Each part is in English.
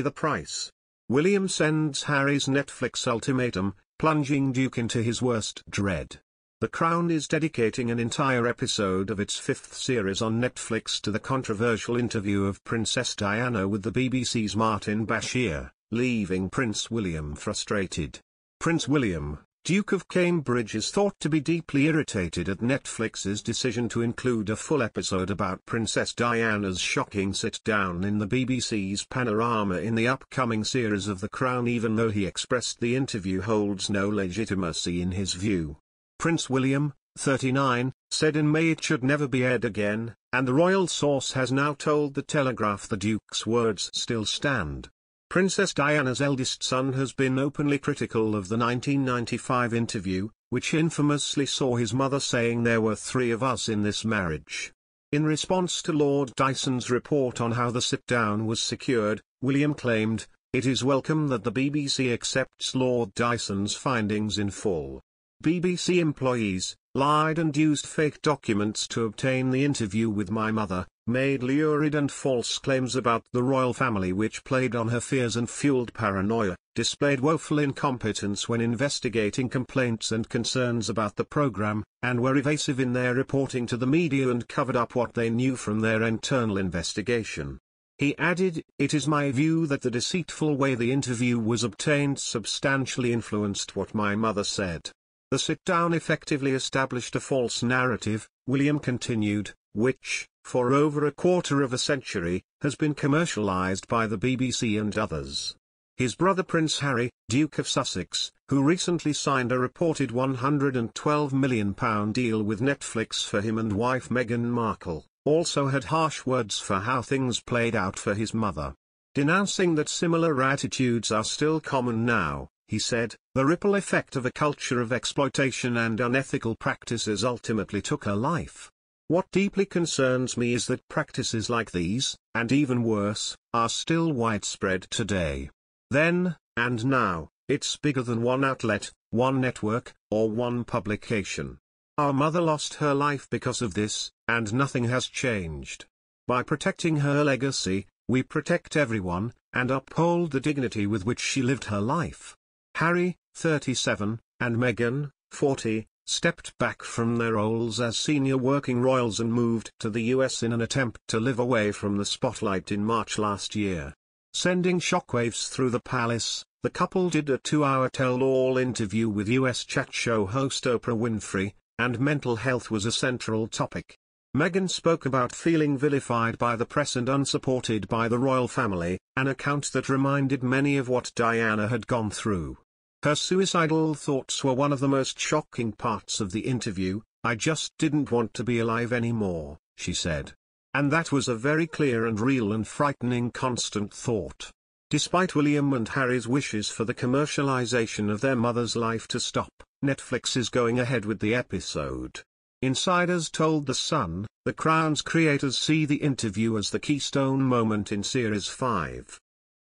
pay the price. William sends Harry's Netflix ultimatum, plunging Duke into his worst dread. The Crown is dedicating an entire episode of its fifth series on Netflix to the controversial interview of Princess Diana with the BBC's Martin Bashir, leaving Prince William frustrated. Prince William, Duke of Cambridge, is thought to be deeply irritated at Netflix's decision to include a full episode about Princess Diana's shocking sit-down in the BBC's Panorama in the upcoming series of The Crown, even though he expressed the interview holds no legitimacy in his view. Prince William, 39, said in May it should never be aired again, and the royal source has now told The Telegraph the Duke's words still stand. Princess Diana's eldest son has been openly critical of the 1995 interview, which infamously saw his mother saying there were three of us in this marriage. In response to Lord Dyson's report on how the sit-down was secured, William claimed, "It is welcome that the BBC accepts Lord Dyson's findings in full. BBC employees lied and used fake documents to obtain the interview with my mother, made lurid and false claims about the royal family which played on her fears and fueled paranoia, displayed woeful incompetence when investigating complaints and concerns about the programme, and were evasive in their reporting to the media and covered up what they knew from their internal investigation." He added, "It is my view that the deceitful way the interview was obtained substantially influenced what my mother said. The sit-down effectively established a false narrative," William continued, "which, for over a quarter of a century, has been commercialised by the BBC and others." His brother Prince Harry, Duke of Sussex, who recently signed a reported £112 million deal with Netflix for him and wife Meghan Markle, also had harsh words for how things played out for his mother. Denouncing that similar attitudes are still common now, he said, "The ripple effect of a culture of exploitation and unethical practices ultimately took her life. What deeply concerns me is that practices like these, and even worse, are still widespread today. Then, and now, it's bigger than one outlet, one network, or one publication. Our mother lost her life because of this, and nothing has changed. By protecting her legacy, we protect everyone, and uphold the dignity with which she lived her life." Harry, 37, and Meghan, 40, stepped back from their roles as senior working royals and moved to the US in an attempt to live away from the spotlight in March last year. Sending shockwaves through the palace, the couple did a two-hour tell-all interview with US chat show host Oprah Winfrey, and mental health was a central topic. Meghan spoke about feeling vilified by the press and unsupported by the royal family, an account that reminded many of what Diana had gone through. Her suicidal thoughts were one of the most shocking parts of the interview. "I just didn't want to be alive anymore," she said. "And that was a very clear and real and frightening constant thought." Despite William and Harry's wishes for the commercialization of their mother's life to stop, Netflix is going ahead with the episode. Insiders told The Sun, the Crown's creators see the interview as the keystone moment in Series 5.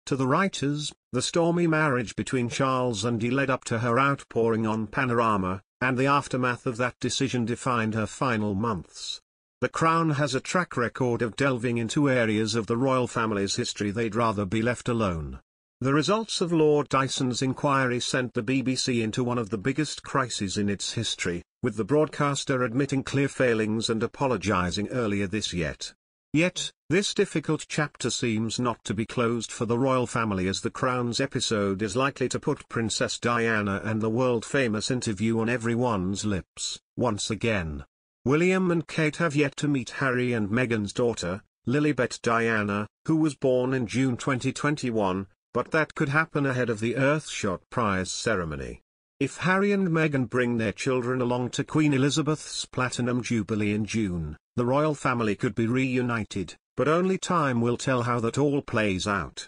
To the writers, the stormy marriage between Charles and Diana led up to her outpouring on Panorama, and the aftermath of that decision defined her final months. The Crown has a track record of delving into areas of the royal family's history they'd rather be left alone. The results of Lord Dyson's inquiry sent the BBC into one of the biggest crises in its history, with the broadcaster admitting clear failings and apologising earlier this year. Yet, this difficult chapter seems not to be closed for the royal family, as the Crown's episode is likely to put Princess Diana and the world-famous interview on everyone's lips, once again. William and Kate have yet to meet Harry and Meghan's daughter, Lilibet Diana, who was born in June 2021, but that could happen ahead of the Earthshot Prize ceremony. If Harry and Meghan bring their children along to Queen Elizabeth's Platinum Jubilee in June, the royal family could be reunited, but only time will tell how that all plays out.